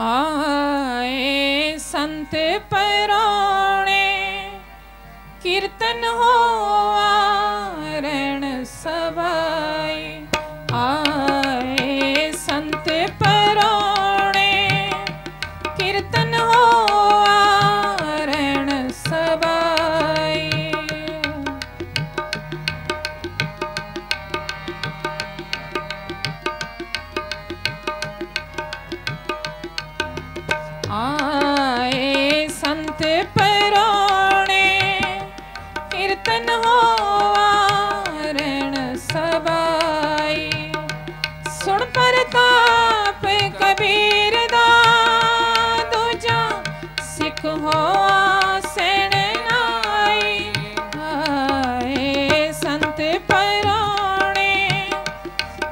आए संत पराणे कीर्तन हो आरण सवाई आए संत पराणे कीर्तन हो आरण सवाई आए संत पराणे कीर्तन हो आरण सबाई सुन परताप कबीर दा दूजा सिख हो आसेन नाई आए संत पराणे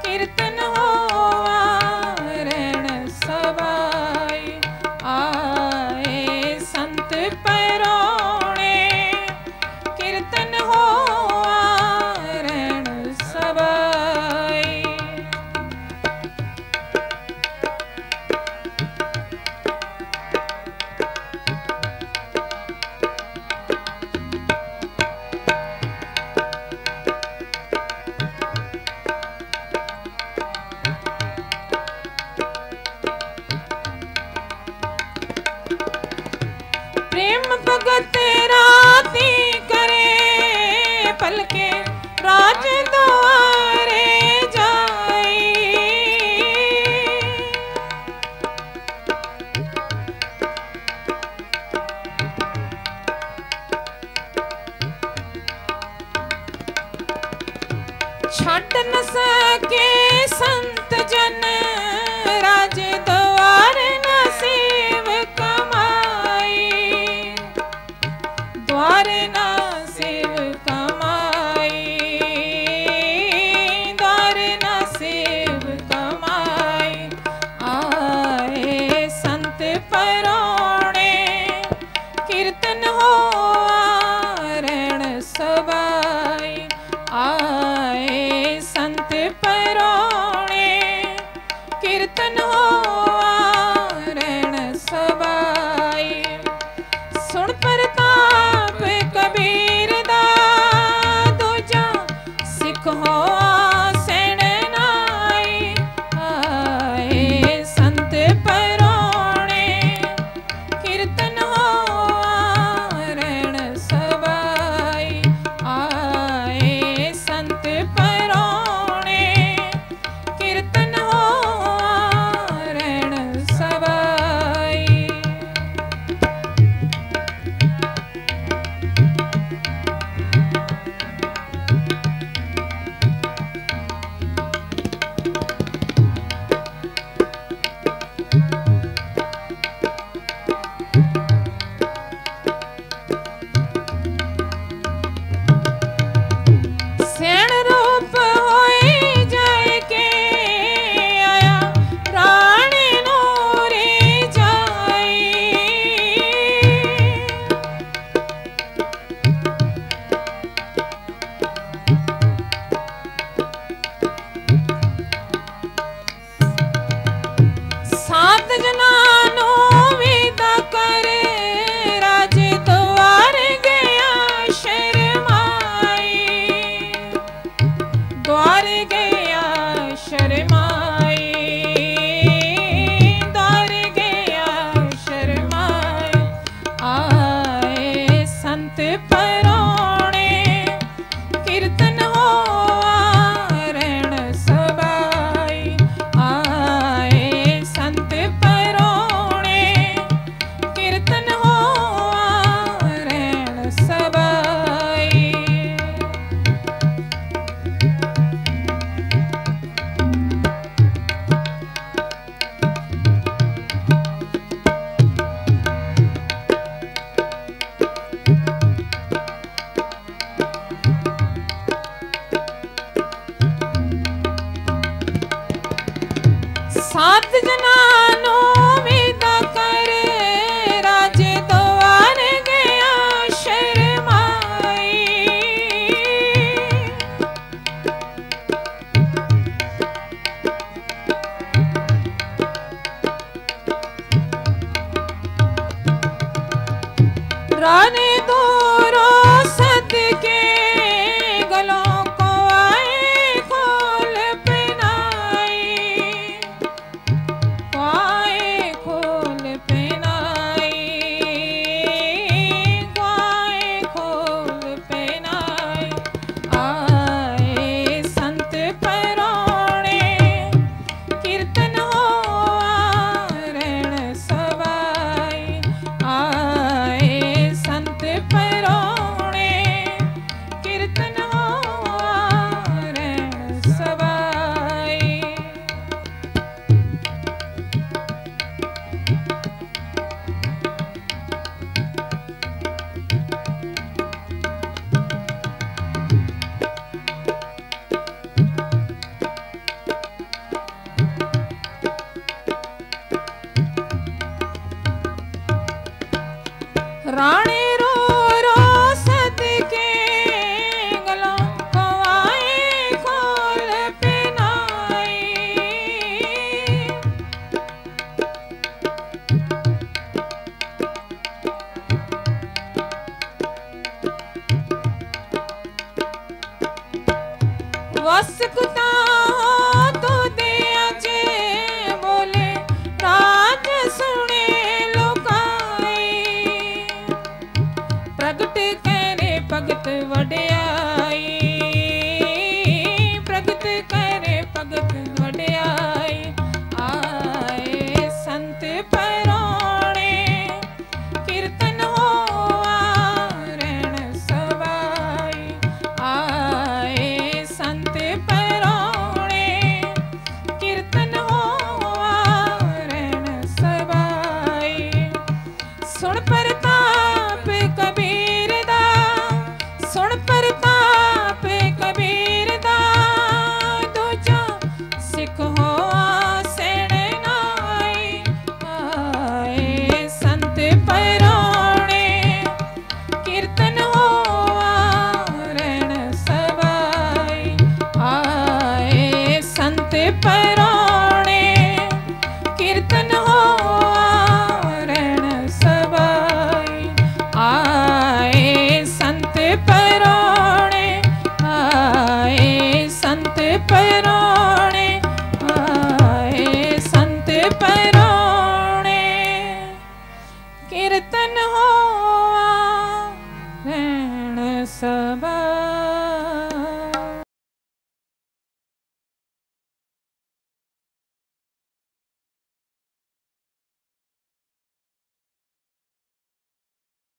कीर्तन हो आरण सबाई आए संत पराणे कीर्तन हो आरण सबाई प्रेम भगत राती करे पलके राज द्वारे जाई छट न सके संत जन राज द्वार नसीब कमाई द्वार नसीब कमाई द्वार नसीब कमाई आए संत पराणे कीर्तन हो आरण सबाई आए संत पराणे कीर्तन हो आरण सबाई सुन परताप कबीर दा दूजा सिख हो आसेन नाई आए संत पराणे कीर्तन हो आरण सबाई आए संत पराणे कीर्तन हो आरण सबाई सैन रूप होए जाए के आया राण नूरे जाई सात जना नो विदा कर राज द्वार गया शर्माई द्वार गया शर्माई द्वार गया शर्माई आए संत पराणे कीर्तन हो आरण सबाई आए संत पराणे Rani